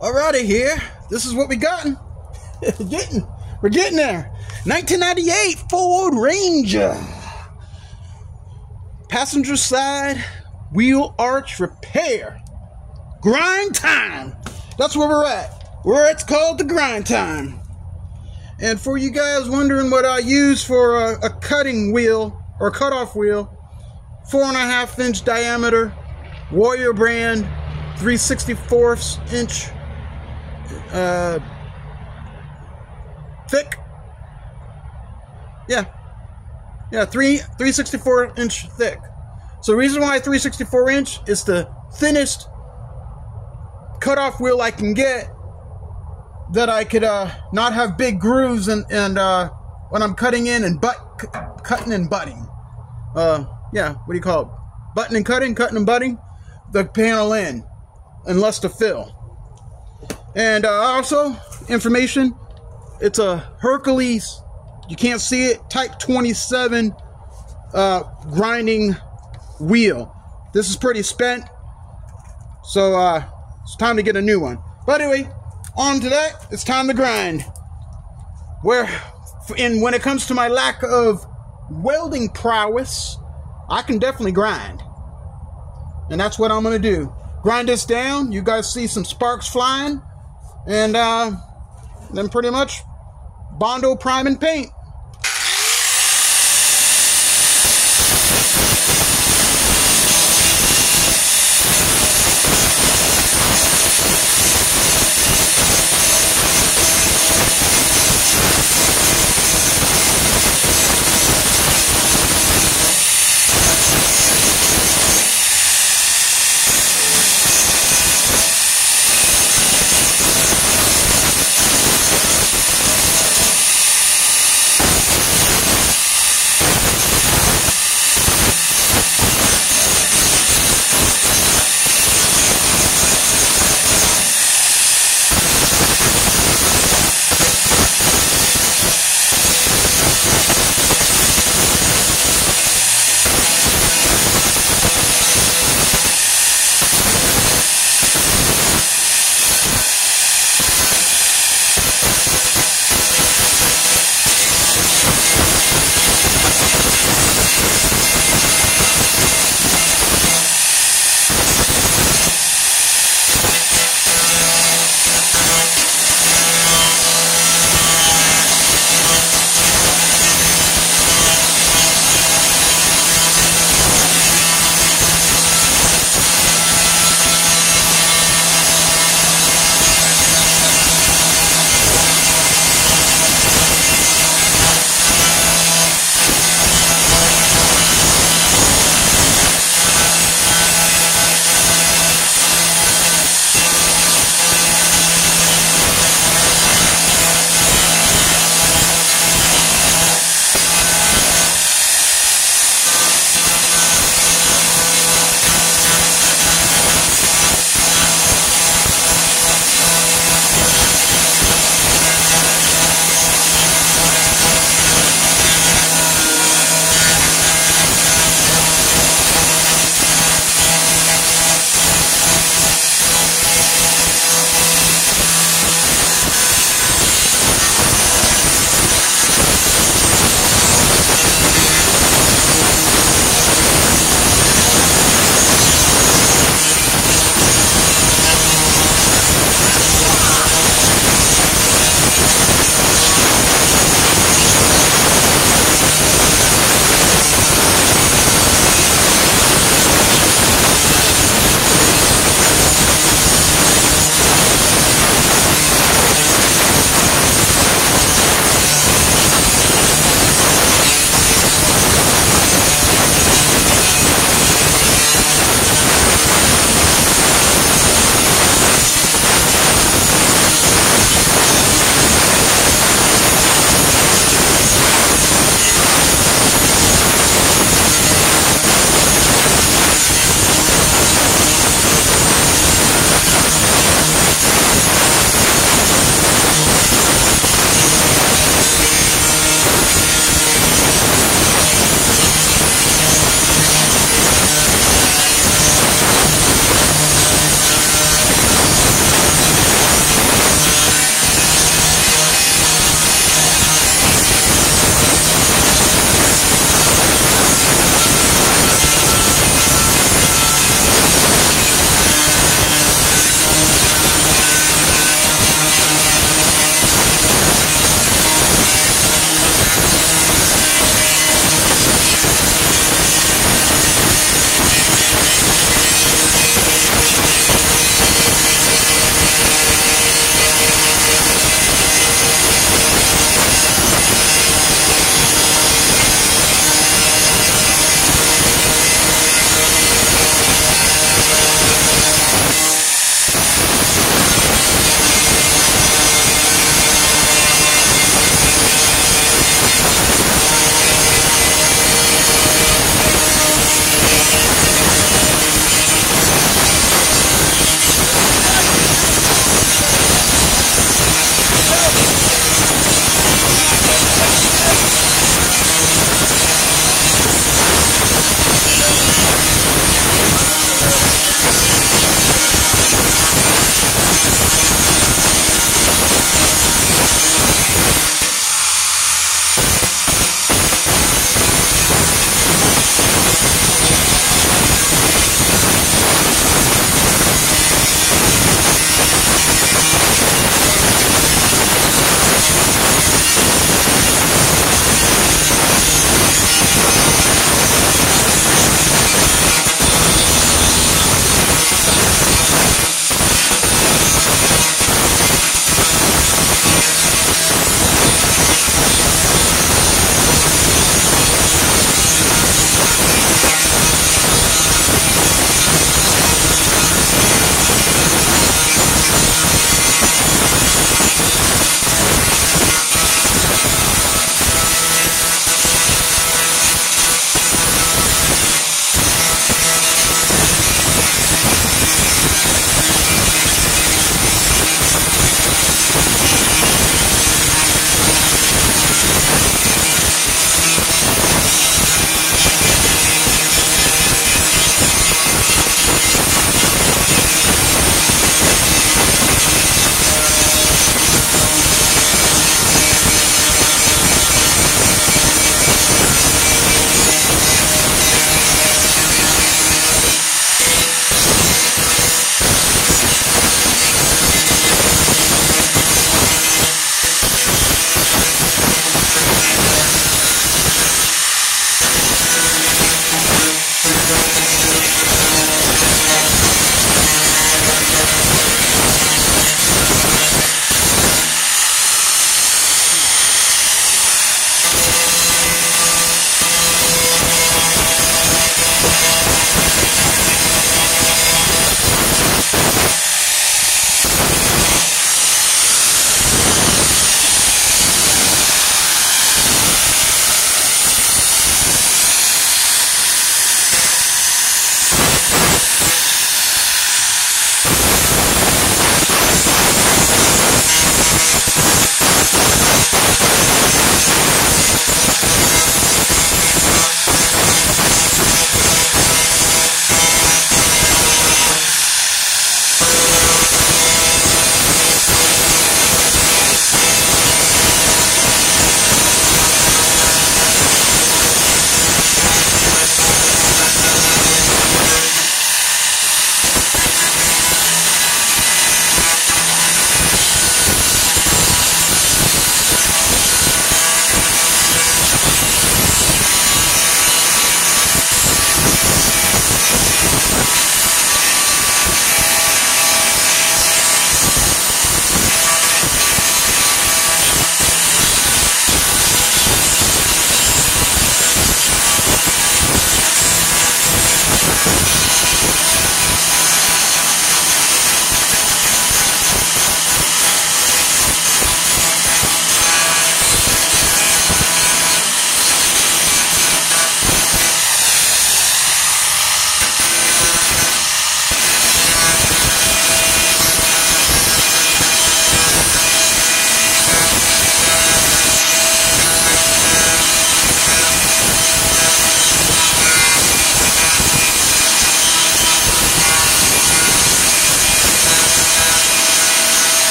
Alrighty, here. This is what we gotten. We're getting there. 1998 Ford Ranger. Passenger side wheel arch repair. Grind time. That's where we're at. It's called the grind time. And for you guys wondering what I use for a cutting wheel or cutoff wheel, 4.5 inch diameter, Warrior brand, 3/64 inch thick. Yeah, 3/64 inch thick. So the reason why 3/64 inch is the thinnest cutoff wheel I can get that I could not have big grooves and when I'm cutting in and cutting and butting. Yeah, what do you call it? Butting and cutting, cutting and butting the panel in, unless to fill. And also information, it's a Hercules, you can't see it, type 27 grinding wheel. This is pretty spent, so it's time to get a new one. But anyway, on to that, it's time to grind. When it comes to my lack of welding prowess, I can definitely grind. And that's what I'm gonna do. Grind this down, you guys see some sparks flying, and then pretty much Bondo prime and paint.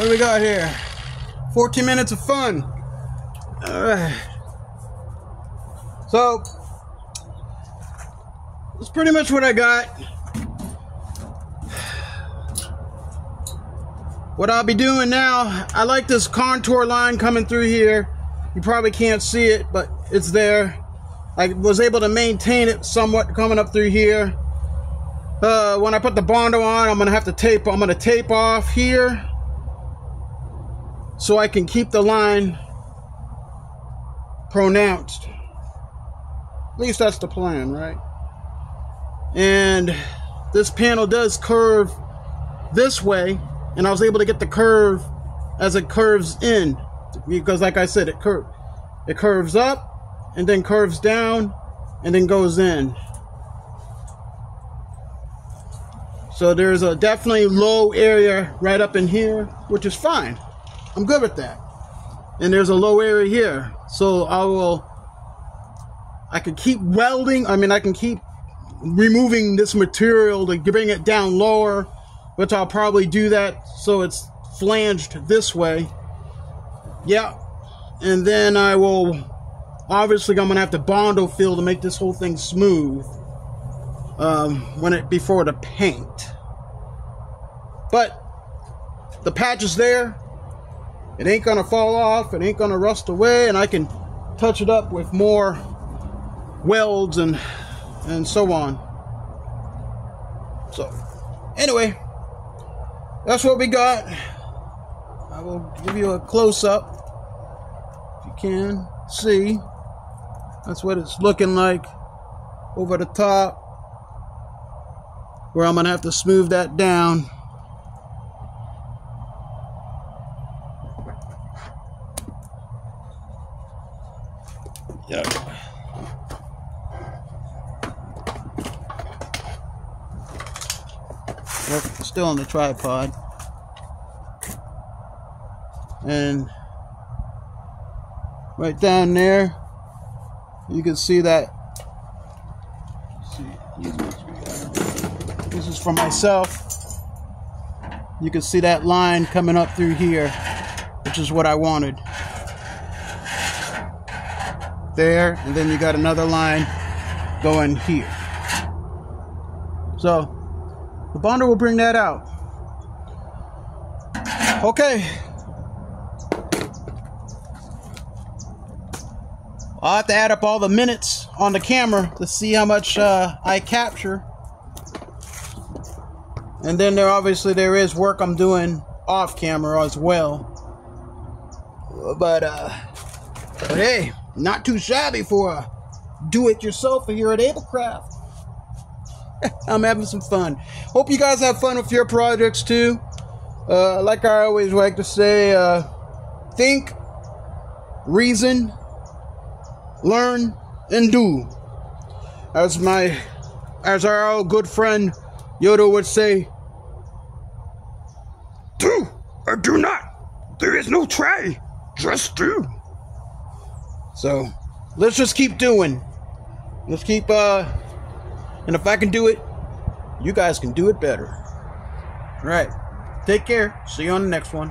What do we got here? 14 minutes of fun. All right. So that's pretty much what I got. What I'll be doing now, I like this contour line coming through here. You probably can't see it, but it's there. I was able to maintain it somewhat coming up through here. When I put the Bondo on, I'm gonna tape off here so I can keep the line pronounced. At least that's the plan, right? And this panel does curve this way, and I was able to get the curve as it curves in, because like I said, it curves up and then curves down and then goes in. So there's a definitely low area right up in here, which is fine. I'm good with that. And there's a low area here, so I can keep welding. I mean, I can keep removing this material to bring it down lower, which I'll probably do that so it's flanged this way. Yeah, and then I will, obviously I'm gonna have to Bondo fill to make this whole thing smooth before the paint. But the patch is there. It ain't gonna fall off, it ain't gonna rust away, and I can touch it up with more welds and so on. So anyway, that's what we got. I will give you a close-up if you can see. That's what it's looking like over the top, where I'm gonna have to smooth that down. Yeah. Still on the tripod, and right down there you can see that. This is for myself. You can see that line coming up through here, which is what I wanted there, and then you got another line going here. So the Bondo will bring that out. Okay. I'll have to add up all the minutes on the camera to see how much I capture. And then there is work I'm doing off camera as well. But hey, not too shabby for a do-it-yourselfer here at AbleCraft. I'm having some fun. Hope you guys have fun with your projects too. Like I always like to say, think, reason, learn, and do. As our old good friend Yoda would say, do or do not. There is no try, just do. So let's just keep doing. Let's keep and if I can do it, you guys can do it better. All right. Take care. See you on the next one.